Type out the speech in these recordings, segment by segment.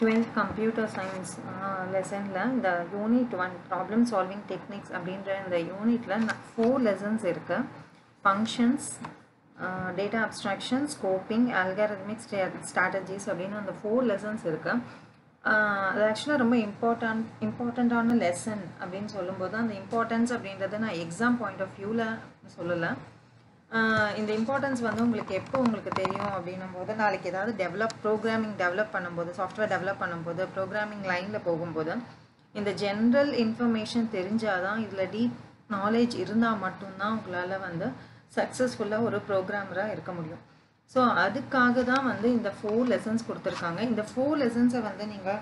12th computer science லெசனில் இந்த unit 1 problem solving techniques அப்படின்ற இந்த யூனிட்டில் 4 லெசன்ஸ் இருக்குது. Functions, data abstraction, scoping, algorithmic strategies அப்படின்னு அந்த 4 லெசன்ஸ் இருக்குது. அது ஆக்சுவலாக ரொம்ப இம்பார்ட்டண்ட்டான லெசன் அப்படின்னு சொல்லும்போது அந்த இம்பார்ட்டன்ஸ் அப்படின்றத நான் எக்ஸாம் பாயிண்ட் ஆஃப் வியூவில் சொல்லலை. இந்த இம்பார்ட்டன்ஸ் வந்து உங்களுக்கு எப்போ உங்களுக்கு தெரியும் அப்படின்னும் போது, நாளைக்கு ஏதாவது ப்ரோக்ராமிங் டெவலப் பண்ணும்போது, சாஃப்ட்வேர் டெவலப் பண்ணும்போது, ப்ரோக்ராமிங் லைனில் போகும்போது இந்த ஜென்ரல் இன்ஃபர்மேஷன் தெரிஞ்சாதான், இதில் டீப் நாலேஜ் இருந்தால் மட்டும்தான் உங்களால் வந்து சக்ஸஸ்ஃபுல்லாக ஒரு ப்ரோக்ராமராக இருக்க முடியும். ஸோ அதுக்காக தான் வந்து இந்த 4 லெசன்ஸ் கொடுத்துருக்காங்க. இந்த 4 லெசன்ஸை வந்து நீங்கள்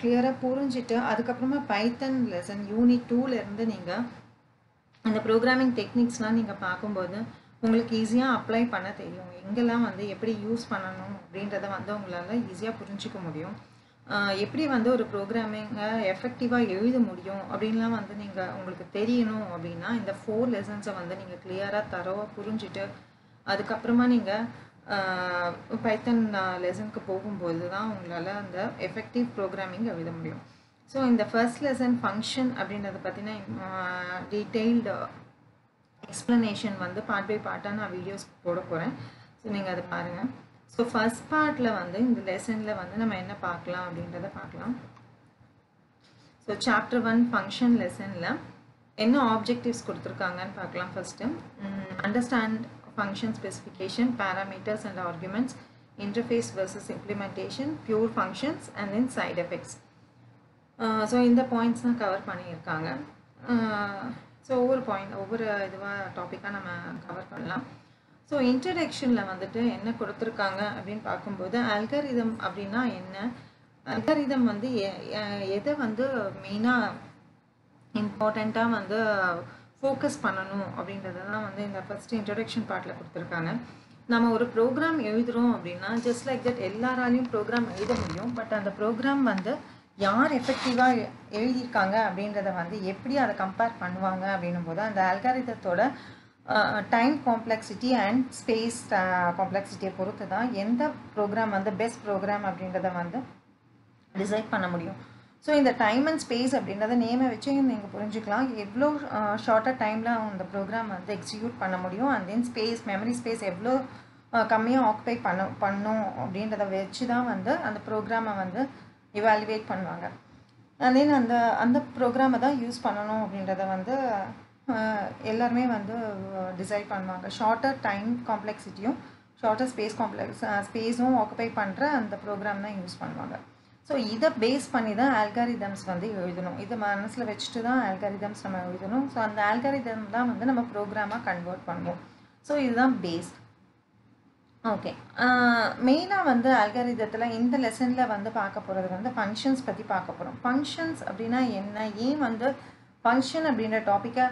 கிளியராக புரிஞ்சுட்டு அதுக்கப்புறமா பைத்தன் லெசன் யூனிட் 2லேருந்து நீங்கள் அந்த ப்ரோக்ராமிங் டெக்னிக்ஸ்லாம் நீங்கள் பார்க்கும்போது உங்களுக்கு ஈஸியாக அப்ளை பண்ண தெரியும். எங்கெல்லாம் வந்து எப்படி யூஸ் பண்ணணும் அப்படின்றத வந்து உங்களால் ஈஸியாக புரிஞ்சிக்க முடியும். எப்படி வந்து ஒரு ப்ரோக்ராமிங்கை எஃபெக்டிவாக எழுத முடியும் அப்படின்லாம் வந்து நீங்கள் உங்களுக்கு தெரியணும் அப்படின்னா இந்த 4 லெசன்ஸை வந்து நீங்கள் கிளியராக தரவாக புரிஞ்சுட்டு அதுக்கப்புறமா நீங்கள் பைத்தன் லெசனுக்கு போகும்போது தான் உங்களால் அந்த எஃபெக்டிவ் ப்ரோக்ராமிங் எழுத முடியும். ஸோ இந்த ஃபர்ஸ்ட் லெசன் ஃபங்க்ஷன் அப்படின்றத பற்றின டீட்டெயில்டு எக்ஸ்ப்ளனேஷன் வந்து பார்ட் பை பார்ட்டாக நான் வீடியோஸ் போட போகிறேன். ஸோ நீங்கள் அதை பாருங்கள். ஸோ ஃபர்ஸ்ட் பார்ட்டில் வந்து இந்த லெசனில் வந்து நம்ம என்ன பார்க்கலாம் அப்படின்றத பார்க்கலாம். ஸோ சாப்டர் 1 ஃபங்க்ஷன் லெசனில் என்ன ஆப்ஜெக்டிவ்ஸ் கொடுத்துருக்காங்கன்னு பார்க்கலாம். First understand function specification, parameters and arguments, interface versus implementation, pure functions and then side effects. So in the points na cover pannirukanga. So over point over idhuva topic ah nama cover pannalam. So introduction la vandute enna koduthirukanga appdin paakumbodhu algorithm appadina enna, algorithm vandu edha vandu main ah important ah vandu focus பண்ணணும் அப்படின்றத தான் வந்து இந்த first introduction பார்ட்டில் கொடுத்துருக்காங்க. நம்ம ஒரு program எழுதுகிறோம் அப்படின்னா ஜஸ்ட் லைக் தட் எல்லாராலையும் ப்ரோக்ராம் எழுத முடியும். பட் அந்த ப்ரோக்ராம் வந்து யார் எஃபெக்டிவாக எழுதியிருக்காங்க அப்படின்றத வந்து எப்படி அதை கம்பேர் பண்ணுவாங்க அப்படின்னும் போது அந்த அல்காரிதத்தோட டைம் காம்ப்ளெக்சிட்டி அண்ட் ஸ்பேஸ் காம்ப்ளெக்சிட்டியை பொறுத்து தான் எந்த ப்ரோக்ராம் வந்து பெஸ்ட் ப்ரோக்ராம் அப்படின்றத வந்து டிசைட் பண்ண முடியும். ஸோ இந்த டைம் அண்ட் ஸ்பேஸ் அப்படின்றத நேமை வச்சு நீங்கள் புரிஞ்சுக்கலாம். எவ்வளோ ஷார்ட்டாக டைமில் அந்த ப்ரோக்ராம் வந்து எக்ஸிக்யூட் பண்ண முடியும், and then space, memory space எவ்வளோ கம்மியாக ஆக்குபை பண்ணும் அப்படின்றத வச்சு தான் வந்து அந்த ப்ரோக்ராமை வந்து இவாலுவேட் பண்ணுவாங்க. அண்ட் தென் அந்த அந்த ப்ரோக்ராமை தான் யூஸ் பண்ணணும் அப்படின்றத வந்து எல்லாருமே வந்து டிசைட் பண்ணுவாங்க. ஷார்ட்டர் டைம் காம்ப்ளெக்சிட்டியும் ஷார்ட்டர் ஸ்பேஸ் ஸ்பேஸும் ஆக்குபை பண்ணுற அந்த ப்ரோக்ராம் தான் யூஸ் பண்ணுவாங்க. ஸோ இதை பேஸ் பண்ணி தான் ஆல்காரிதம்ஸ் வந்து எழுதணும். இதை மனசில் வச்சுட்டு தான் ஆல்காரிதம்ஸ் நம்ம எழுதணும். ஸோ அந்த ஆல்காரிதம் தான் வந்து நம்ம ப்ரோக்ராமாக கன்வெர்ட் பண்ணுவோம். ஸோ இதுதான் பேஸ். ஓகே, மெயினாக வந்து ஆல்காரிதத்தில் இந்த லெசனில் வந்து பார்க்க போகிறது வந்து ஃபங்க்ஷன்ஸ் பற்றி பார்க்க போகிறோம். ஃபங்க்ஷன்ஸ் அப்படின்னா என்ன, ஏன் வந்து ஃபங்க்ஷன் அப்படின்ற டாப்பிக்கை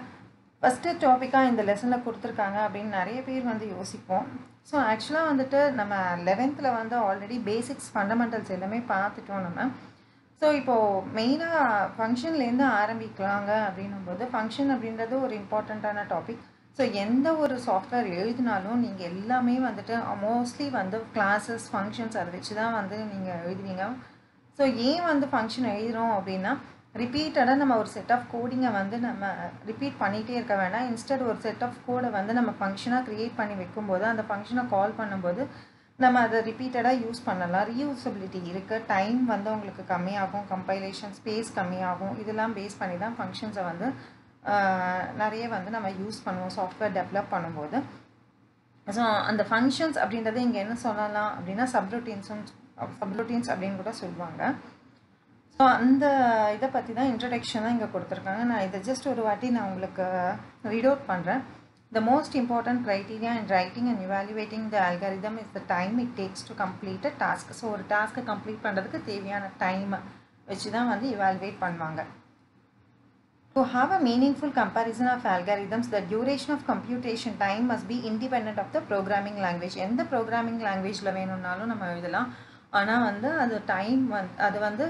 ஃபஸ்ட்டு டாப்பிக்காக இந்த லெசனில் கொடுத்துருக்காங்க அப்படின்னு நிறைய பேர் வந்து யோசிப்போம். ஸோ ஆக்சுவலாக வந்துட்டு நம்ம 11th வந்து ஆல்ரெடி பேசிக்ஸ் ஃபண்டமெண்டல்ஸ் எல்லாமே பார்த்துட்டோம் நம்ம. ஸோ இப்போது மெயினாக ஃபங்க்ஷன்லேருந்து ஆரம்பிக்கலாங்க அப்படின்னும்போது ஃபங்க்ஷன் அப்படின்றது ஒரு இம்பார்ட்டண்ட்டான டாபிக். ஸோ எந்த ஒரு சாஃப்ட்வேர் எழுதினாலும் நீங்கள் எல்லாமே வந்துட்டு மோஸ்ட்லி வந்து கிளாஸஸ், ஃபங்க்ஷன்ஸ் அதை வச்சு தான் வந்து நீங்கள் எழுதுவீங்க. ஸோ ஏன் வந்து ஃபங்க்ஷன் எழுதுகிறோம் அப்படின்னா ரிப்பீட்டடாக நம்ம ஒரு செட் ஆஃப் கோடிங்கை வந்து நம்ம ரிப்பீட் பண்ணிகிட்டே இருக்க வேண்டாம். இன்ஸ்டட் ஒரு செட் ஆஃப் கோடை வந்து நம்ம ஃபங்க்ஷனாக க்ரியேட் பண்ணி வைக்கும்போது அந்த ஃபங்க்ஷனை கால் பண்ணும்போது நம்ம அதை ரிப்பீட்டடாக யூஸ் பண்ணலாம். ரீயூசபிலிட்டி இருக்குது, டைம் வந்து உங்களுக்கு கம்மியாகும், கம்பைலேஷன் ஸ்பேஸ் கம்மியாகும். இதெல்லாம் பேஸ் பண்ணி தான் ஃபங்க்ஷன்ஸை வந்து நிறைய வந்து நம்ம யூஸ் பண்ணுவோம் சாஃப்ட்வேர் டெவலப் பண்ணும்போது. ஸோ அந்த ஃபங்க்ஷன்ஸ் அப்படின்றது இங்கே என்ன சொல்லலாம் அப்படின்னா சப்ரூட்டீன்ஸ் அப்படின்னு கூட சொல்லுவாங்க. ஸோ அந்த இதை பற்றி தான் இன்ட்ரடக்ஷனாக இங்கே கொடுத்துருக்காங்க. நான் இதை ஜஸ்ட் ஒரு வாட்டி நான் உங்களுக்கு ரீட் அவுட் பண்ணுறேன். The most important criteria in writing and evaluating the algorithm is the time it takes to complete a task. So ஒரு டாஸ்க்கை கம்ப்ளீட் பண்ணுறதுக்கு தேவையான டைமை வச்சு தான் வந்து இவாலுவேட் பண்ணுவாங்க. To have a meaningful comparison of algorithms the duration of computation time must be independent of the programming language. எந்த ப்ரோக்ராமிங் லாங்குவேஜில் வேணும்னாலும் நம்ம எழுதலாம். ஆனால் வந்து அது டைம் அது வந்து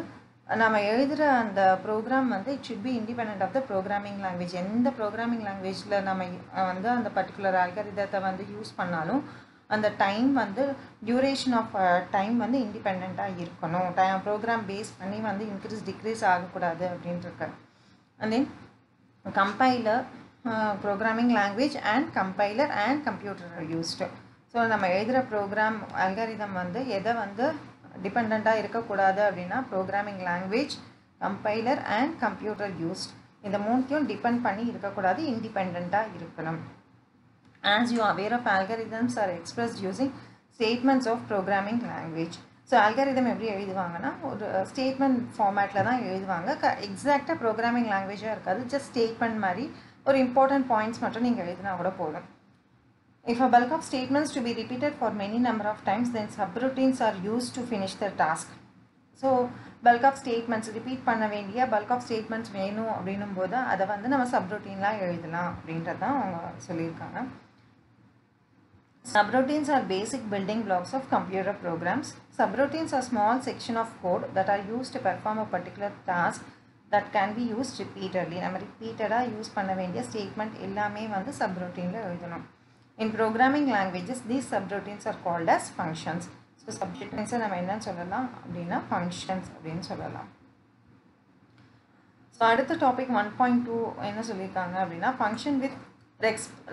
நம்ம எழுதுகிற அந்த ப்ரோக்ராம் வந்து it should be independent of the programming language. எந்த ப்ரோக்ராமிங் லாங்குவேஜில் நம்ம வந்து அந்த பர்டிகுலர் அல்காரிதத்தை வந்து யூஸ் பண்ணாலும் அந்த டைம் வந்து டியூரேஷன் ஆஃப் டைம் வந்து இண்டிபெண்ட்டாக இருக்கணும். ப்ரோக்ராம் பேஸ் பண்ணி வந்து இன்க்ரீஸ் டிக்ரீஸ் ஆகக்கூடாது அப்படின்ட்டுருக்கு. And then compiler, programming language and compiler and computer used. So நம்ம எழுதுகிற ப்ரோக்ராம் அல்காரிதம் வந்து எதை வந்து டிபெண்ட்டாக இருக்கக்கூடாது அப்படின்னா programming language, compiler and computer used, இந்த மூணுத்தையும் டிபெண்ட் பண்ணி இருக்கக்கூடாது, இண்டிபெண்ட்டாக இருக்கணும். As you are aware of algorithms are expressed using statements of programming language. So algorithm எப்படி எழுதுவாங்கன்னா ஒரு ஸ்டேட்மெண்ட் ஃபார்மேட்டில் தான் எழுதுவாங்க. எக்ஸாக்டாக ப்ரோக்ராமிங் லாங்குவேஜாக இருக்காது, ஜஸ்ட் ஸ்டேட்மெண்ட் மாதிரி ஒரு இம்பார்ட்டன்ட் பாயிண்ட்ஸ் மட்டும் நீங்கள் எழுதினா கூட போதும். If a bulk of statements to be repeated for many number of times, then subroutines are used to finish the task. So bulk of statements repeat பண்ண வேண்டிய பல்க் ஆஃப் ஸ்டேட்மெண்ட்ஸ் வேணும் அப்படின்னும் போது அதை வந்து நம்ம சப்ரூட்டீன்லாம் எழுதலாம் அப்படின்றது தான் அவங்க சொல்லியிருக்காங்க. Subroutines are basic building blocks of computer programs. Subroutines are small section of code that are used to perform a particular task that can be used repeatedly. நம்ம repeatedly use பண்ண வேண்டிய statement எல்லாமே வந்து subroutineல எழுதணும். In programming languages, these subroutines are called as functions. So subroutines நம்ம என்ன சொல்லலாம் அப்படின்னா functions அப்படின்னு சொல்லலாம். So அடுத்த டாபிக் 1.2 என்ன சொல்லியிருக்காங்க அப்படின்னா function with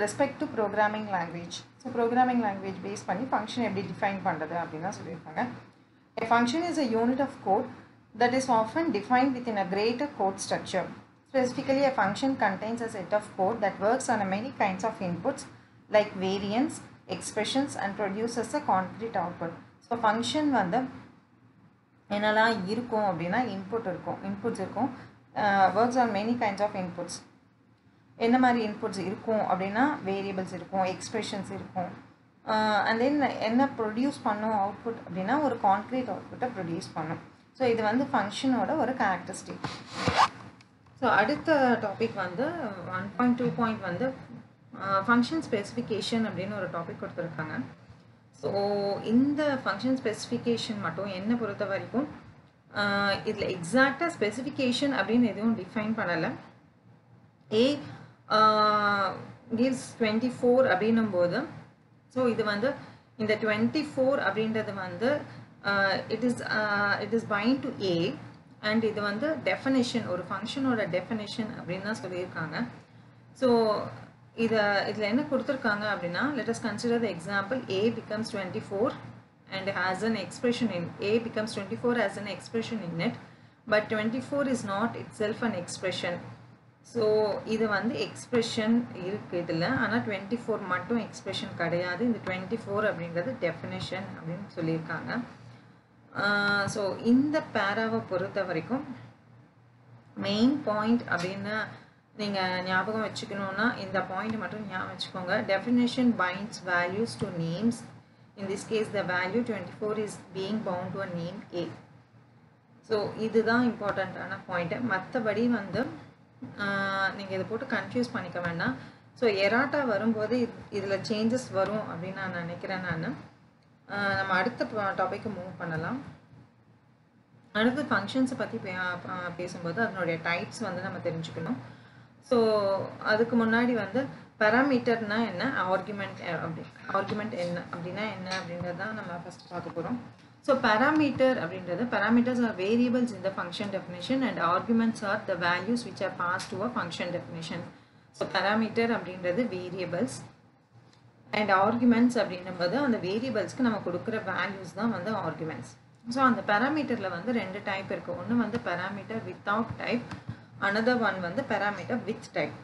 respect to programming language. So programming language base பண்ணி ஃபங்க்ஷன் எப்படி டிஃபைன் பண்ணுறது அப்படின்னா சொல்லியிருக்காங்க. A function is a unit of code that is often defined within a greater code structure. Specifically, a function contains a set of code that works on many kinds of inputs like variants, expressions and produces a concrete output. So function வந்து என்னெல்லாம் இருக்கும் அப்படின்னா inputs இருக்கும், works on many kinds of inputs. என்ன மாதிரி inputs இருக்கும் அப்படின்னா variables இருக்கும், எக்ஸ்பிரஷன்ஸ் இருக்கும். அண்ட் தென் என்ன ப்ரொடியூஸ் பண்ணும் அவுட்புட் அப்படின்னா ஒரு கான்க்ரீட் அவுட்புட்டை ப்ரொடியூஸ் பண்ணும். ஸோ இது வந்து ஃபங்க்ஷனோட ஒரு கேரக்டரிஸ்டிக். ஸோ அடுத்த டாபிக் வந்து 1.2 வந்து ஃபங்க்ஷன் ஸ்பெசிஃபிகேஷன் அப்படின்னு ஒரு டாபிக் கொடுத்துருக்காங்க. ஸோ இந்த ஃபங்க்ஷன் ஸ்பெசிஃபிகேஷன் மட்டும் என்னை பொறுத்த வரைக்கும் இதில் எக்ஸாக்டாக ஸ்பெசிஃபிகேஷன் அப்படின்னு எதுவும் டிஃபைன் பண்ணலை. ஏ gives 24 அப்படின்னும் போது ஸோ இது வந்து இந்த 24 அப்படின்றது வந்து it is bind to A and இது வந்து டெஃபனேஷன், ஒரு ஃபங்க்ஷனோட டெஃபனேஷன் அப்படின்னு தான் சொல்லியிருக்காங்க. ஸோ இதில் என்ன கொடுத்துருக்காங்க அப்படின்னா let us consider the example A becomes 24 and has an expression in A becomes 24 has an expression in it, but 24 is not itself an expression. So இது வந்து எக்ஸ்ப்ரெஷன் இருக்குது இதில், ஆனால் 24 மட்டும் எக்ஸ்ப்ரெஷன் கிடையாது, இந்த 24 அப்படின்றது டெஃபினேஷன் அப்படின்னு சொல்லியிருக்காங்க. ஸோ இந்த பேராவை பொறுத்த வரைக்கும் மெயின் பாயிண்ட் அப்படின்னு நீங்கள் ஞாபகம் வச்சுக்கணுன்னா இந்த பாயிண்ட் மட்டும் ஞாபகம் வச்சுக்கோங்க. Definition binds values to names. In this case the value 24 is being bound to a name A. So இதுதான் இம்பார்ட்டண்ட்டான பாயிண்ட்டு. மற்றபடி வந்து நீங்கள் இதை போட்டு கன்ஃபியூஸ் பண்ணிக்க வேண்டாம். ஸோ எராட்டாக வரும்போது இதில் சேஞ்சஸ் வரும் அப்படின்னு நான் நினைக்கிறேன். நம்ம அடுத்த டாபிக்கு மூவ் பண்ணலாம். அடுத்து ஃபங்க்ஷன்ஸை பற்றி பேசும்போது அதனுடைய டைப்ஸ் வந்து நம்ம தெரிஞ்சுக்கணும். ஸோ அதுக்கு முன்னாடி வந்து பேராமீட்டர்னா என்ன, ஆர்குமெண்ட் என்ன அப்படின்னா என்ன அப்படின்றது தான் நம்ம ஃபஸ்ட் பார்க்க போகிறோம். So parameter அப்படின்றது, parameters are variables in the function definition and arguments are the values which are passed to a function definition. So parameter அப்படின்றது variables and arguments அப்படின்னும்போது அந்த வேரியபிள்ஸ்க்கு நம்ம கொடுக்குற வேல்யூஸ் தான் வந்து ஆர்குமெண்ட்ஸ். ஸோ அந்த பேராமீட்டரில் வந்து ரெண்டு டைப் இருக்குது. ஒன்று வந்து parameter without type, another one வந்து parameter with type.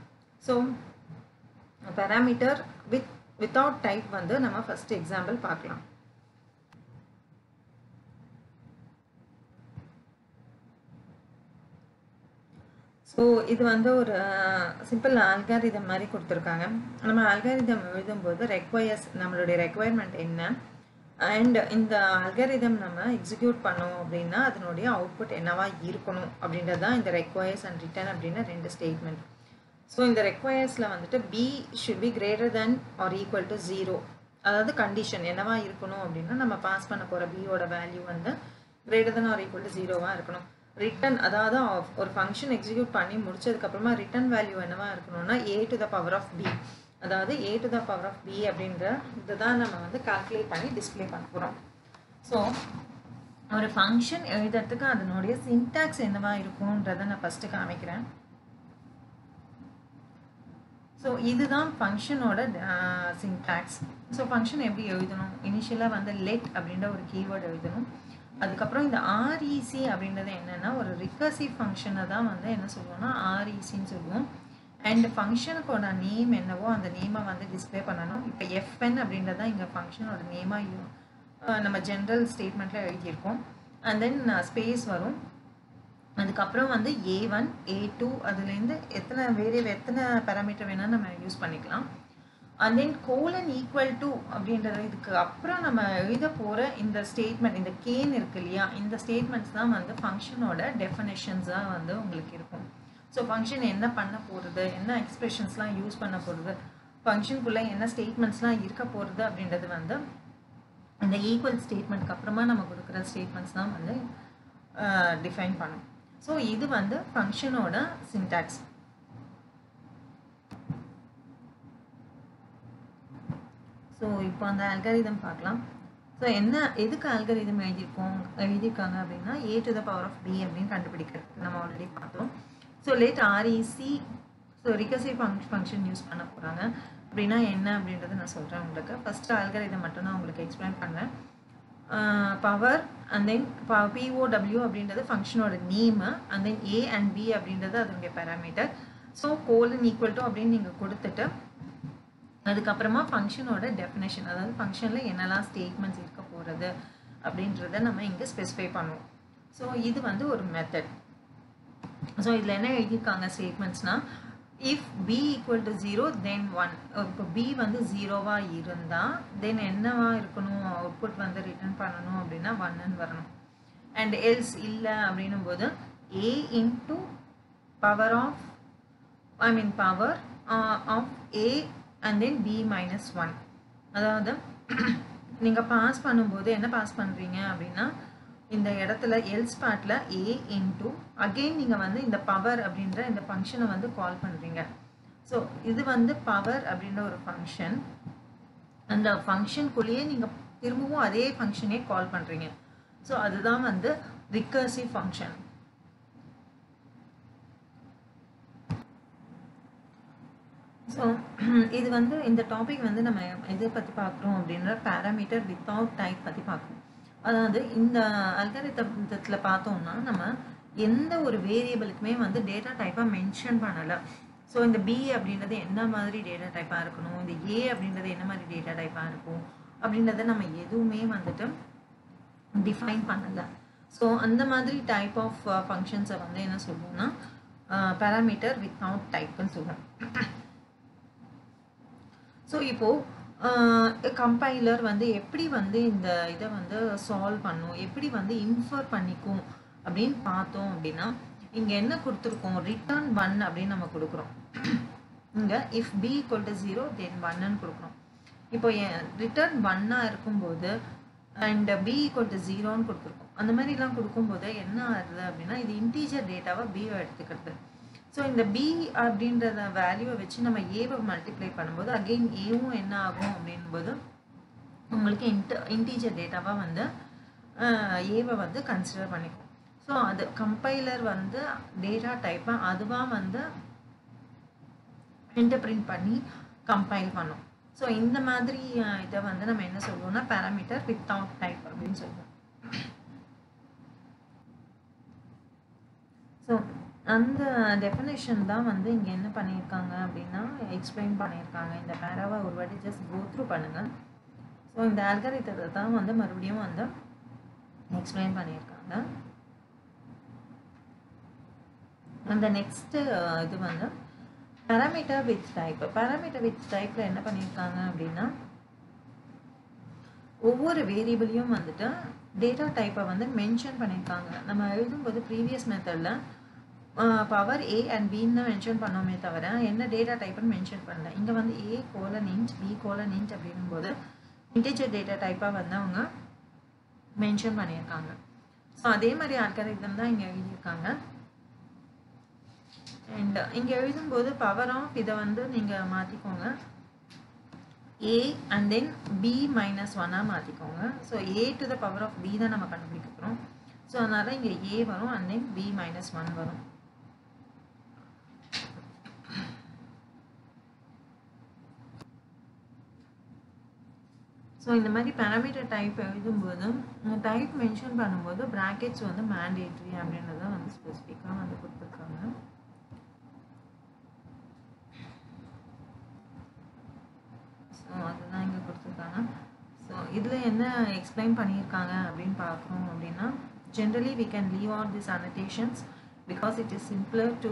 So parameter without type வந்து நம்ம ஃபஸ்ட் எக்ஸாம்பிள் பார்க்கலாம். ஸோ இது வந்து ஒரு சிம்பிள் ஆல்காரிதம் மாதிரி கொடுத்துருக்காங்க. நம்ம ஆல்காரிதம் எழுதும்போது நம்மளுடைய ரெக்குவயர்மெண்ட் என்ன அண்ட் இந்த ஆல்காரிதம் நம்ம எக்ஸிக்யூட் பண்ணோம் அப்படின்னா அதனுடைய அவுட்புட் என்னவா இருக்கணும் அப்படின்றது தான் இந்த ரெக்வயர்ஸ் அண்ட் ரிட்டர்ன் அப்படின்னா ரெண்டு ஸ்டேட்மெண்ட். ஸோ இந்த ரெக்வயர்ஸில் வந்துட்டு B should be greater than or equal to 0, அதாவது கண்டிஷன் என்னவா இருக்கணும் அப்படின்னா நம்ம பாஸ் பண்ண போகிற பியோட வேல்யூ வந்து greater than or equal to 0வாக இருக்கணும். ரிட்டன், அதாவது ஒரு ஃபங்க்ஷன் எக்ஸிக்யூட் பண்ணி முடிச்சதுக்கப்புறமா ரிட்டன் வேல்யூ என்னவா இருக்கணும்னா a to the power of b. அதாவது a to the power of b அப்படின்ற இதை தான் நம்ம வந்து கால்குலேட் பண்ணி டிஸ்பிளே பண்ண போகிறோம். ஸோ ஒரு ஃபங்க்ஷன் எழுதுறதுக்கு அதனுடைய சின்டாக்ஸ் என்னவா இருக்கும்ன்றதை நான் ஃபஸ்ட்டு காமிக்கிறேன். ஸோ இதுதான் ஃபங்க்ஷனோட சின்டாக்ஸ். ஸோ ஃபங்க்ஷன் எப்படி எழுதணும், இனிஷியலாக வந்து லெட் அப்படின்ற ஒரு கீவேர்டு எழுதணும். அதுக்கப்புறம் இந்த ஆர்இசி அப்படின்றது என்னென்னா ஒரு ரிகர்சிவ் ஃபங்க்ஷனை தான் வந்து என்ன சொல்லுவோம்னா ஆர்இசின்னு சொல்லுவோம். அண்ட் ஃபங்க்ஷனுக்கோட நேம் என்னவோ அந்த நேமை வந்து டிஸ்பிளே பண்ணணும். இப்போ எஃப்என் அப்படின்றது தான் இங்கே ஃபங்க்ஷனோட நேமாக நம்ம ஜென்ரல் ஸ்டேட்மெண்ட்டில் எழுதியிருக்கோம். அண்ட் தென் ஸ்பேஸ் வரும். அதுக்கப்புறம் வந்து A1 A2 அதுலேருந்து எத்தனை எத்தனை பேராமீட்டர் வேணால் நம்ம யூஸ் பண்ணிக்கலாம். And then colon equal to அப்படின்றது இதுக்கு அப்புறம் நம்ம எழுத போகிற இந்த ஸ்டேட்மெண்ட், இந்த கேன் இருக்கு இல்லையா, இந்த ஸ்டேட்மெண்ட்ஸ் தான் வந்து ஃபங்க்ஷனோட டெஃபினேஷன்ஸாக வந்து உங்களுக்கு இருக்கும். ஸோ ஃபங்க்ஷன் என்ன பண்ண போகிறது, என்ன எக்ஸ்பிரஷன்ஸ்லாம் யூஸ் பண்ண போகிறது, ஃபங்க்ஷனுக்குள்ளே என்ன ஸ்டேட்மெண்ட்ஸ்லாம் இருக்க போகிறது அப்படின்றது வந்து இந்த ஈக்குவல் ஸ்டேட்மெண்ட்க்கு அப்புறமா நம்ம கொடுக்குற ஸ்டேட்மெண்ட்ஸ் தான் வந்து டிஃபைன் பண்ணும். ஸோ இது வந்து ஃபங்க்ஷனோட சின்டாக்ஸ். ஸோ இப்போ அந்த அல்காரிதம் பார்க்கலாம். ஸோ என்ன எதுக்கு அல்காரிதம் எழுதியிருக்காங்க அப்படின்னா A to the power of B அப்படின்னு கண்டுபிடிக்கிறது நம்ம ஆல்ரெடி பார்த்தோம். So let REC so recursive function use பண்ண போகிறாங்க அப்படின்னா என்ன அப்படின்றது நான் சொல்கிறேன் உங்களுக்கு. ஃபஸ்ட்டு அல்காரிதம் மட்டும் நான் உங்களுக்கு எக்ஸ்பிளைன் பண்ணுறேன். பவர் அண்ட் தென் POW அப்படின்றது ஃபங்க்ஷனோட name, and then A and B அப்படின்றது அதனுடைய parameter. So colon equal to அப்படின்னு நீங்கள் கொடுத்துட்டு அதுக்கப்புறமா ஃபங்க்ஷனோட டெஃபினேஷன், அதாவது ஃபங்க்ஷனில் என்னெல்லாம் ஸ்டேட்மெண்ட்ஸ் இருக்க போகிறது அப்படின்றத நம்ம இங்கே ஸ்பெசிஃபை பண்ணுவோம். ஸோ இது வந்து ஒரு மெத்தட். ஸோ இதில் என்ன எழுதியிருக்காங்க ஸ்டேட்மெண்ட்ஸ்னால் if B equal to 0 then 1. இப்போ பி வந்து 0வாக இருந்தால் தென் என்னவா இருக்கணும், அவுட்புட் வந்து ரிட்டர்ன் பண்ணணும் அப்படின்னா 1ன்னு வரணும். அண்ட் எல்ஸ் இல்லை அப்படின்னும் போது A into power of power of A and then B minus 1. அதாவது நீங்கள் பாஸ் பண்ணும்போது என்ன பாஸ் பண்ணுறீங்க அப்படின்னா இந்த இடத்துல எல்ஸ் பார்ட்டில் ஏ இன்ட்டு அகெயின் நீங்கள் வந்து இந்த பவர் அப்படின்ற இந்த ஃபங்க்ஷனை வந்து கால் பண்ணுறீங்க. ஸோ இது வந்து பவர் அப்படின்ற ஒரு ஃபங்க்ஷன், அந்த ஃபங்க்ஷனுக்குள்ளேயே நீங்கள் திரும்பவும் அதே ஃபங்க்ஷனே கால் பண்ணுறீங்க. ஸோ அதுதான் வந்து ரிகர்சிவ் ஃபங்க்ஷன். ஸோ இது வந்து இந்த டாபிக் வந்து நம்ம எதை பற்றி பார்க்குறோம் அப்படின்ற பேராமீட்டர் வித்தவுட் டைப் பற்றி பார்க்குறோம். அதாவது இந்த அல்காரிதத்தில் பார்த்தோம்னா நம்ம எந்த ஒரு வேரியபிளுக்குமே வந்து டேட்டா டைப்பாக மென்ஷன் பண்ணலை. ஸோ இந்த பி அப்படின்றது என்ன மாதிரி டேட்டா டைப்பாக இருக்கணும், இந்த ஏ அப்படின்றது என்ன மாதிரி டேட்டா டைப்பாக இருக்கும் அப்படின்றத நம்ம எதுவுமே வந்துட்டு டிஃபைன் பண்ணலை. ஸோ அந்த மாதிரி டைப் ஆஃப் ஃபங்க்ஷன்ஸை வந்து என்ன சொல்லுவோம்னா பேராமீட்டர் வித்வுட் டைப்புன்னு சொல்லுவோம். ஸோ இப்போது கம்பைலர் வந்து எப்படி வந்து இந்த இதை வந்து சால்வ் பண்ணும், எப்படி வந்து இன்ஃபர் பண்ணிக்கும் அப்படின்னு பார்த்தோம் அப்படின்னா இங்கே என்ன கொடுத்துருக்கோம், ரிட்டர்ன் 1 அப்படின்னு நம்ம கொடுக்குறோம். இங்கே if B equal to 0 then 1ன்னு கொடுக்குறோம். இப்போ ரிட்டர்ன் 1ஆக இருக்கும்போது அண்ட் பி ஈக்குவல் டு 0ன்னு கொடுத்துருக்கோம். அந்த மாதிரிலாம் கொடுக்கும்போது என்ன ஆகுது அப்படின்னா இது இன்டீஜர் டேட்டாவை பியை எடுத்துக்கிறது. ஸோ இந்த பி அப்படின்றத வேல்யூவை வச்சு நம்ம ஏவை மல்டிப்ளை பண்ணும்போது அகெயின் ஏவும் என்ன ஆகும் அப்படின்போது உங்களுக்கு இன்டீஜர் டேட்டாவாக வந்து ஏவை வந்து கன்சிடர் பண்ணிக்கும். ஸோ அது கம்பைலர் வந்து டேட்டா டைப்பாக அதுவாக வந்து இன்டர்பிரிண்ட் பண்ணி கம்பைல் பண்ணும். ஸோ இந்த மாதிரி இதை வந்து நம்ம என்ன சொல்லுவோம்னா பேராமீட்டர் வித்தவுட் டைப் அப்படின்னு சொல்லுவோம். ஸோ அந்த டெஃபினேஷன் தான் வந்து இங்கே என்ன பண்ணியிருக்காங்க அப்படின்னா எக்ஸ்பிளைன் பண்ணியிருக்காங்க. இந்த பேராவை ஒரு வாட்டி ஜஸ்ட் கோ த்ரூ பண்ணுங்கள். ஸோ இந்த அல்காரிதத்தை தான் வந்து மறுபடியும் வந்து எக்ஸ்பிளைன் பண்ணியிருக்காங்க. அந்த நெக்ஸ்ட்டு இது வந்து parameter with type. Parameter with டைப்பில் என்ன பண்ணியிருக்காங்க அப்படின்னா ஒவ்வொரு வேரியபிளையும் வந்துட்டு டேட்டா டைப்பை வந்து மென்ஷன் பண்ணியிருக்காங்க. நம்ம எழுதும்போது ப்ரீவியஸ் மெத்தடில் பவர் ஏ அண்ட் பின்னு தான் மென்ஷன் பண்ணோமே தவிர என்ன டேட்டா டைப்புன்னு மென்ஷன் பண்ணல. இங்கே வந்து A colon int B colon int அப்படிங்கும்போது இன்டீஜர் டேட்டா டைப்பாக வந்து அவங்க மென்ஷன் பண்ணியிருக்காங்க. ஸோ அதே மாதிரி அல்காரிதம் தான் இங்கே எழுதியிருக்காங்க. அண்ட் இங்கே எழுதும்போது பவர் ஆஃப் இதை வந்து நீங்கள் மாற்றிக்கோங்க. a and then b minus 1 ஆ மாற்றிக்கோங்க. So a to the power of b தான் நம்ம கண்டுபிடிக்க போகிறோம். ஸோ அதனால் இங்கே a வரும் and then b minus 1 வரும். ஸோ இந்த மாதிரி பேராமீட்டர் டைப் எழுதும்போது டைப் மென்ஷன் பண்ணும்போது ப்ராக்கெட்ஸ் வந்து மேண்டேட்ரி அப்படின்றத வந்து ஸ்பெசிஃபிக்காக வந்து கொடுத்துருக்காங்க. ஸோ அதுதான் இங்கே கொடுத்துருக்காங்க. ஸோ இதில் என்ன எக்ஸ்பிளைன் பண்ணியிருக்காங்க அப்படின்னு பார்க்குறோம் அப்படின்னா, generally we can leave out these annotations because it is simpler to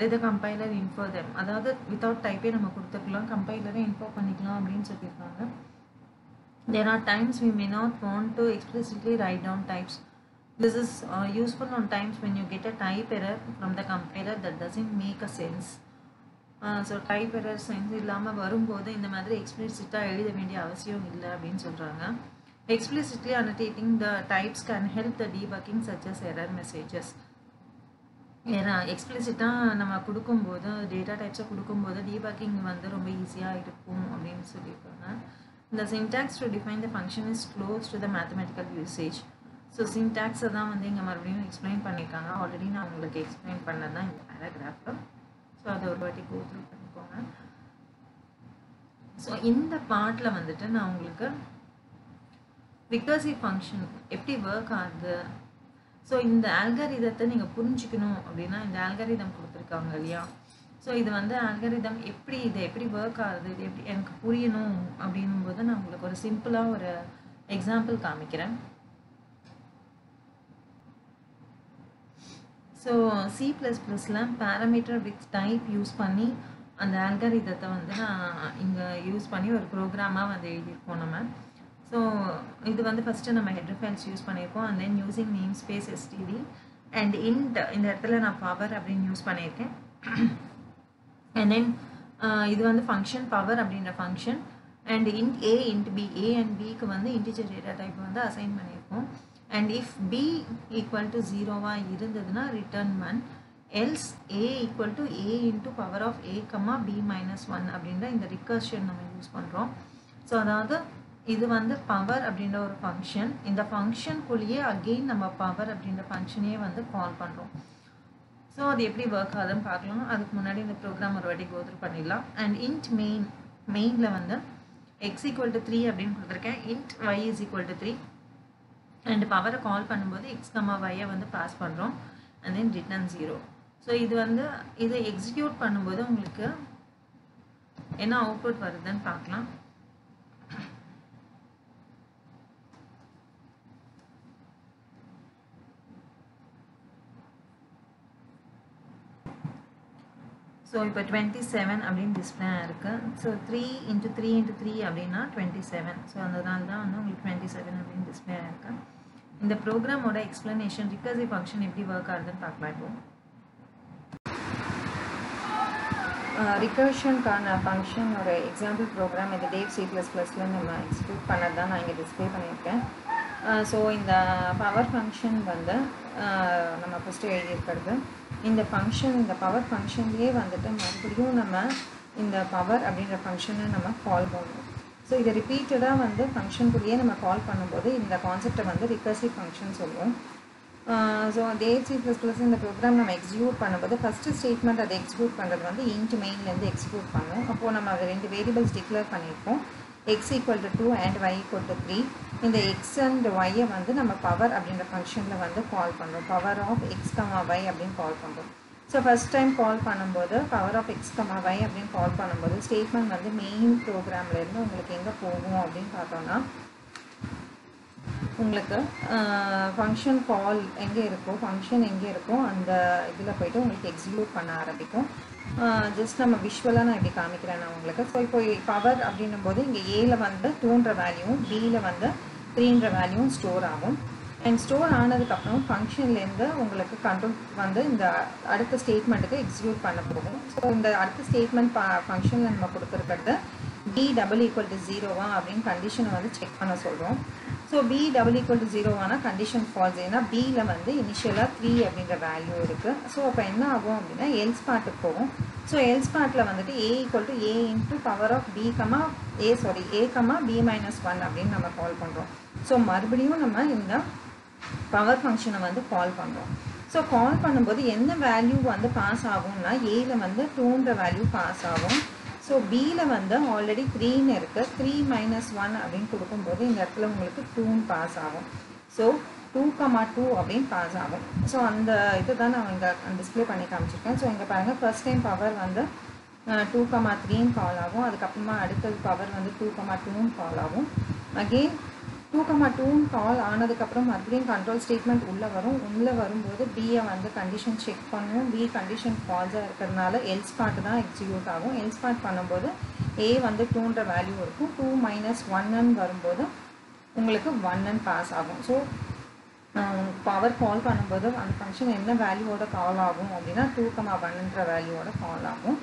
let the compiler infer them. அதாவது without type-ஏ நம்ம கொடுத்துக்கலாம், கம்பைலரை இன்ஃபோ பண்ணிக்கலாம் அப்படின்னு சொல்லியிருக்காங்க. There are times we may not want to explicitly write down types. This is useful on times when you get a type error from the compiler that doesn't make a sense. So type error signs இல்லாமல் வரும்போது இந்த மாதிரி எக்ஸ்பிளிசிட்டாக எழுத வேண்டிய அவசியம் இல்லை அப்படின்னு சொல்கிறாங்க. Explicitly annotating the types can help the debugging such as error messages. ஏன்னா எக்ஸ்பிளிசிட்டாக நம்ம கொடுக்கும்போது, டேட்டா டைப்ஸை கொடுக்கும்போது டீபக்கிங் வந்து ரொம்ப ஈஸியாக இருக்கும் அப்படின்னு சொல்லியிருக்காங்க. இந்த syntax to define the function is close to the mathematical usage. So சின்டாக்ஸை தான் வந்து இங்கே மறுபடியும் எக்ஸ்பிளைன் பண்ணியிருக்காங்க. ஆல்ரெடி நான் உங்களுக்கு எக்ஸ்பிளைன் பண்ணது தான் இந்த பேராகிராஃபில். ஸோ அதை ஒரு வாட்டி கோ த்ரூ பண்ணிக்கோங்க. ஸோ இந்த பார்ட்டில் வந்துட்டு நான் உங்களுக்கு ரிகர்சிவ் ஃபங்க்ஷன் எப்படி ஒர்க் ஆகுது, ஸோ இந்த ஆல்காரிதத்தை நீங்கள் புரிஞ்சுக்கணும் அப்படின்னா இந்த ஆல்காரிதம் கொடுத்துருக்காங்க இல்லையா. ஸோ இது வந்து ஆல்காரிதம் இதை எப்படி ஒர்க் ஆகுது, இது எப்படி எனக்கு புரியணும் அப்படின்னும்போது நான் உங்களுக்கு ஒரு சிம்பிளாக ஒரு எக்ஸாம்பிள் காமிக்கிறேன். ஸோ C++ல பேராமீட்டர் வித் டைப் யூஸ் பண்ணி அந்த ஆல்காரிதத்தை வந்து நான் இங்கே யூஸ் பண்ணி ஒரு ப்ரோக்ராமாக வந்து எழுதியிருக்கோம் நம்ம. ஸோ இது வந்து ஃபஸ்ட்டு நம்ம ஹெடர் ஃபைல்ஸ் யூஸ் பண்ணியிருக்கோம். And then using name space std and int இந்த இடத்துல நான் பவர் அப்படின்னு யூஸ் பண்ணியிருக்கேன். அண்ட் தென் இது வந்து ஃபங்க்ஷன் பவர் அப்படின்ற function and int a int b, a and bக்கு வந்து இன்டிஜர் டேட்டா டைப் வந்து அசைன் பண்ணியிருக்கோம். And if b equal to 0-வா இருந்ததுன்னா return 1, else a equal to a into power of a, b minus 1 அப்படின்ற இந்த recursion நம்ம யூஸ் பண்ணுறோம். ஸோ அதாவது இது வந்து பவர் அப்படின்ற ஒரு ஃபங்க்ஷன். இந்த ஃபங்க்ஷனுக்குள்ளேயே அகெயின் நம்ம பவர் அப்படின்ற ஃபங்க்ஷனையே வந்து கால் பண்ணுறோம். ஸோ அது எப்படி ஒர்க் ஆகுதுன்னு பார்க்கலாம். அதுக்கு முன்னாடி இந்த ப்ரோக்ராம் ஒரு வாட்டி கோத்ரூ பண்ணிடலாம். அண்ட் int மெயினில் வந்து x equal to 3 அப்படின்னு கொடுத்துருக்கேன். int y is equal to 3 and பவரை கால் பண்ணும்போது எக்ஸ் கமா வையை வந்து பாஸ் பண்ணுறோம். And then return 0. ஸோ இது வந்து இதை எக்ஸிக்யூட் பண்ணும்போது உங்களுக்கு என்ன அவுட்புட் வருதுன்னு பார்க்கலாம். ஸோ இப்போ 27 அப்படின்னு டிஸ்பிளே இருக்குது. ஸோ 3 இன்ட்டு 3 அப்படின்னா 27. ஸோ அதனால தான் வந்து உங்களுக்கு 27 அப்படின்னு டிஸ்பிளே ஆயிருக்கு. இந்த ப்ரோக்ராமோட எக்ஸ்பிளனேஷன் ரிகர்சிவ் ஃபங்க்ஷன் எப்படி ஒர்க் ஆகுதுன்னு பார்க்கலாம். இப்போ ரிகர்ஷனுக்கான ஃபங்க்ஷனோட எக்ஸாம்பிள் ப்ரோக்ராம் இந்த டேவ் C++ல நம்ம எக்ஸிக்யூட் பண்ணது தான் நான் இங்கே டிஸ்பிளே பண்ணியிருக்கேன். ஸோ இந்த பவர் ஃபங்க்ஷன் வந்து நம்ம ஃபஸ்ட்டு எழுதியிருக்கிறது இந்த ஃபங்க்ஷன். இந்த பவர் ஃபங்க்ஷன்லேயே வந்துட்டு மறுபடியும் நம்ம இந்த பவர் அப்படின்ற ஃபங்க்ஷனை நம்ம கால் பண்ணுவோம். ஸோ இதை ரிப்பீட்டடாக வந்து ஃபங்க்ஷனுக்குள்ளேயே நம்ம கால் பண்ணும்போது இந்த கான்செப்டை வந்து ரிகர்சிவ் ஃபங்க்ஷன் சொல்லுவோம். ஸோ C++ இந்த ப்ரோக்ராம் நம்ம எக்ஸிக்யூட் பண்ணும்போது ஃபஸ்ட்டு ஸ்டேட்மெண்ட் அதை எக்ஸிக்யூட் பண்ணுறது வந்து int மெயின்லேருந்து எக்ஸிக்யூட் பண்ணும். அப்போது நம்ம அதை 2 வேரியபிள்ஸ் டிக்ளேர் பண்ணியிருக்கோம். x equal to 2 and y equal to 3. இந்த x and y-ஐ வந்து நம்ம பவர் அப்படின்ற ஃபங்க்ஷனில் வந்து கால் பண்ணுறோம். பவர் ஆஃப் x, y அப்படின்னு கால் பண்ணுறோம். ஸோ ஃபஸ்ட் டைம் கால் பண்ணும்போது பவர் ஆஃப் x, y அப்படின்னு கால் பண்ணும்போது ஸ்டேட்மெண்ட் வந்து மெயின் ப்ரோக்ராம்லேருந்து உங்களுக்கு எங்கே போகும் அப்படின்னு பார்த்தோன்னா உங்களுக்கு ஃபங்க்ஷன் கால் எங்கே இருக்கோ, ஃபங்க்ஷன் எங்கே இருக்கோ அந்த இதில் போய்ட்டு உங்களுக்கு எக்ஸிக்யூட் பண்ண ஆரம்பிக்கும். ஜஸ்ட் நம்ம விஷுவலாக நான் இப்படி காமிக்கிறேன் நான் உங்களுக்கு. ஸோ இப்போ பவர் அப்படின்னும் போது இங்கே ஏல வந்து 2ன்ற வேல்யூவும் பியில் வந்து 3ன்ற வேல்யூவும் ஸ்டோர் ஆகும். அண்ட் ஸ்டோர் ஆனதுக்கப்புறம் ஃபங்க்ஷன்லேருந்து உங்களுக்கு கண்ட்ரோல் வந்து இந்த அடுத்த ஸ்டேட்மெண்ட்டுக்கு எக்ஸிக்யூட் பண்ண போகும். ஸோ இந்த அடுத்த ஸ்டேட்மெண்ட் ஃபங்க்ஷனில் நம்ம கொடுத்துருக்கிறது b double equal to 0 வா அப்படின் condition வந்து check பண்ண சொல்லும். So b double equal to 0 வானா condition false. ஏன்னா bல வந்து initial 3 அப்படின்ற value இருக்கு. So அப்ப என்ன ஆகும் அப்படின்னா else part போகும். So else partல வந்துட்டு a equal to a into power of b, a, b minus 1 அப்படின் நம்ம call பண்றோம். So மறுபடியும் நம்ம இந்த power function வந்து call பண்றோம். So call பண்ணும்போது என்ன value வந்து pass ஆகும்னா aல வந்து 2ன்ற value pass ஆகும். So bல வந்து already 3 இருக்கு, 3 minus 1 அப்படின் கொடுக்கும்போது இந்த இடத்துல உங்களுக்கு 2 பாஸ் ஆகும். ஸோ 2,2 அப்படின் பாஸ் ஆகும். ஸோ அந்த இதை தான் நான் இங்கே டிஸ்பிளே பண்ணி காமிச்சிருக்கேன். ஸோ இங்கே பாருங்கள், ஃபர்ஸ்ட் டைம் பவர் வந்து 2,3ன்னு கால் ஆகும். அதுக்கப்புறமா அடுத்தது பவர் வந்து 2,2ன்னு கால் ஆகும். அகெயின் 2,2ன்னு கால் ஆனதுக்கப்புறம் மறுபடியும் கண்ட்ரோல் ஸ்டேட்மெண்ட் உள்ளே வரும். உள்ளே வரும்போது பியை வந்து கண்டிஷன் செக் பண்ணுவோம். பி கண்டிஷன் ஃபால்ஸாக இருக்கிறதுனால எல்ஸ் பார்ட் தான் எக்ஸிக்யூட் ஆகும். எல்ஸ் பார்ட் பண்ணும்போது ஏ வந்து 2ன்ற வேல்யூ இருக்கும். 2 மைனஸ் 1ன்னு வரும்போது உங்களுக்கு 1ன்னு பாஸ் ஆகும். ஸோ பவர் கால் பண்ணும்போது அந்த ஃபங்க்ஷன் என்ன வேல்யூவோட கால் ஆகும் அப்படின்னா 2,1ன்ற வேல்யூவோட கால் ஆகும்.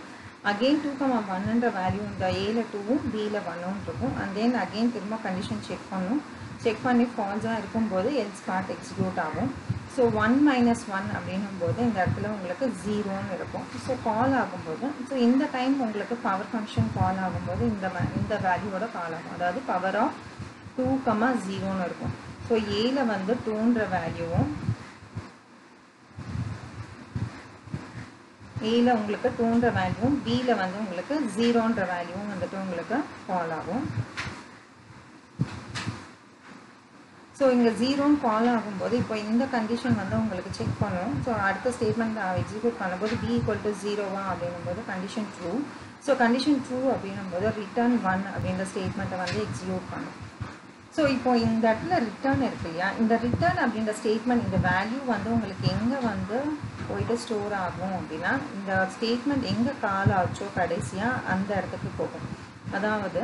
அகெயின் 2,1ன்ற வேல்யூ இந்த ஏல 2வும் பியில் 1ன்னு இருக்கும். அண்ட் தென் அகெயின் திரும்ப கண்டிஷன் செக் பண்ணும். செக் பண்ணி ஃபால்ஸாக இருக்கும்போது எல்ஸ் பார்ட் எக்ஸிக்யூட் ஆகும். ஸோ 1 மைனஸ் 1 அப்படின்னும் போது இந்த இடத்துல உங்களுக்கு 0ன்னு இருக்கும். ஸோ கால் ஆகும்போது, ஸோ இந்த டைம் உங்களுக்கு பவர் ஃபங்க்ஷன் கால் ஆகும்போது இந்த வேல்யூவோட கால் ஆகும். அதாவது பவர் ஆஃப் 2,0ன்னு இருக்கும். ஸோ ஏல வந்து 2ன்ற வேல்யூவும் ஏல உங்களுக்கு 2ன்ற வேல்யூவும் பியில் வந்து உங்களுக்கு 0ன்ற வேல்யூவும் வந்துட்டு உங்களுக்கு கால் ஆகும். ஸோ இங்கே 0ன்னு கால் ஆகும்போது இப்போ இந்த கண்டிஷன் வந்து உங்களுக்கு செக் பண்ணுவோம். ஸோ அடுத்த ஸ்டேட்மெண்ட் எக்ஸிக்யூட் பண்ணும்போது பி ஈக்குவல் டு 0வா அப்படின்னும்போது condition true. So condition true அப்படின்னும்போது ரிட்டர்ன் 1 அப்படின்ற ஸ்டேட்மெண்ட்டை வந்து எக்ஸிக்யூட் பண்ணும். ஸோ இப்போ இந்த இடத்துல ரிட்டர்ன் இருக்கு இல்லையா, இந்த ரிட்டர்ன் அப்படின்ற ஸ்டேட்மெண்ட் இந்த வேல்யூ வந்து உங்களுக்கு எங்கே வந்து போயிட்டு ஸ்டோர் ஆகும் அப்படின்னா இந்த ஸ்டேட்மெண்ட் எங்கே கால் ஆச்சோ கடைசியாக அந்த இடத்துக்கு போகும். அதாவது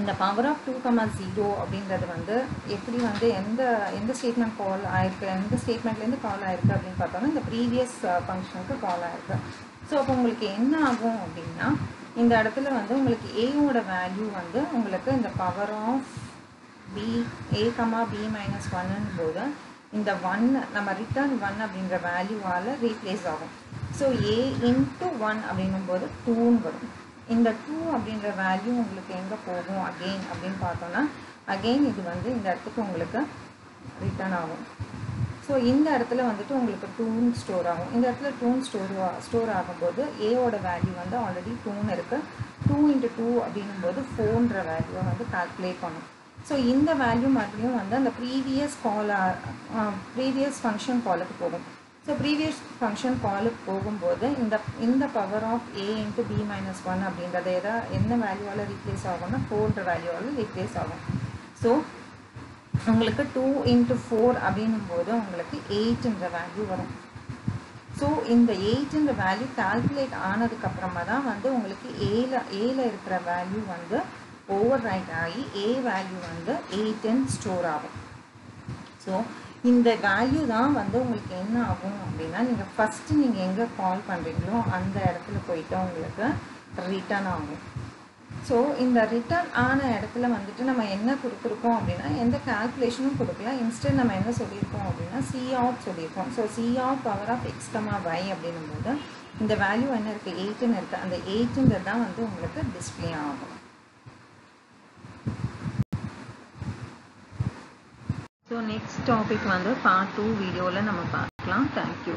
இந்த பவர் ஆஃப் 2,0 அப்படின்றது வந்து எப்படி வந்து எந்த ஸ்டேட்மெண்ட் கால் ஆயிருக்கு, எந்த ஸ்டேட்மெண்ட்லேருந்து கால் ஆயிருக்கு அப்படின்னு பார்த்தோம்னா இந்த ப்ரீவியஸ் ஃபங்க்ஷனுக்கு கால் ஆயிருக்கு. ஸோ அப்போ உங்களுக்கு என்ன ஆகும் அப்படின்னா இந்த இடத்துல வந்து உங்களுக்கு ஏவோட வேல்யூ வந்து உங்களுக்கு இந்த power of b a, b minus 1ன்னு போது இந்த 1 நம்ம ரிட்டர்ன் 1 அப்படின்ற வேல்யூவால் ரீப்ளேஸ் ஆகும். ஸோ a இன்ட்டு 1 அப்படின்னும் போது 2ன்னு வரும். இந்த 2 அப்படின்ற வேல்யூ உங்களுக்கு எங்கே போகும் அகெயின் அப்படின்னு பார்த்தோன்னா அகெயின் இது வந்து இந்த இடத்துக்கு உங்களுக்கு ரிட்டர்ன் ஆகும். ஸோ இந்த இடத்துல வந்துட்டு உங்களுக்கு 2ன்னு ஸ்டோர் ஆகும். இந்த இடத்துல 2ன்னு ஸ்டோர் ஆகும்போது ஏவோட வேல்யூ வந்து ஆல்ரெடி 2ன்னு இருக்குது. 2 இன்ட்டு 2 அப்படின்னும் போது 4ன்ற வேல்யூவை வந்து கால்குலேட் பண்ணும். ஸோ இந்த வேல்யூ மறுபடியும் வந்து அந்த ப்ரீவியஸ் ஃபங்க்ஷன் காலுக்கு போகும். ஸோ ப்ரீவியஸ் ஃபங்க்ஷன் காலுக்கு போகும்போது இந்த power of a into b minus 1 அப்படின்றத என்ன வேல்யூவால் ரீப்ளேஸ் ஆகும்னா 4ன்ற வேல்யூவால் ரீப்ளேஸ் ஆகும். ஸோ உங்களுக்கு 2 இன்ட்டு 4 அப்படின்னும் போது உங்களுக்கு 8ன்ற வேல்யூ வரும். ஸோ இந்த 8ன்ற வேல்யூ கால்குலேட் ஆனதுக்கப்புறமா தான் வந்து உங்களுக்கு ஏல இருக்கிற வேல்யூ வந்து ஓவர் ரைட் ஆகி ஏ வேல்யூ வந்து 8ன்னு ஸ்டோர் ஆகும். ஸோ இந்த வேல்யூ தான் வந்து உங்களுக்கு என்ன ஆகும் அப்படின்னா நீங்கள் ஃபஸ்ட்டு எங்கே கால் பண்ணுறீங்களோ அந்த இடத்துல போயிட்டு உங்களுக்கு ரிட்டர்ன் ஆகும். ஸோ இந்த ரிட்டர்ன் ஆன இடத்துல வந்துட்டு நம்ம என்ன கொடுத்துருக்கோம் அப்படின்னா எந்த கால்குலேஷனும் கொடுக்கல. இன்ஸ்டன்ட் நம்ம என்ன சொல்லியிருக்கோம் அப்படின்னா சி ஆஃப் சொல்லியிருக்கோம். So C of power of x, y அப்படின்னும் போது இந்த வேல்யூ என்ன இருக்குது, 8ன்னு இருக்குது. அந்த 8ன்றது தான் வந்து உங்களுக்கு டிஸ்பிளே ஆகும். ஸோ நெக்ஸ்ட் டாபிக் வந்து பார்ட் 2 வீடியோவில் நம்ம பார்க்கலாம். தேங்க்யூ.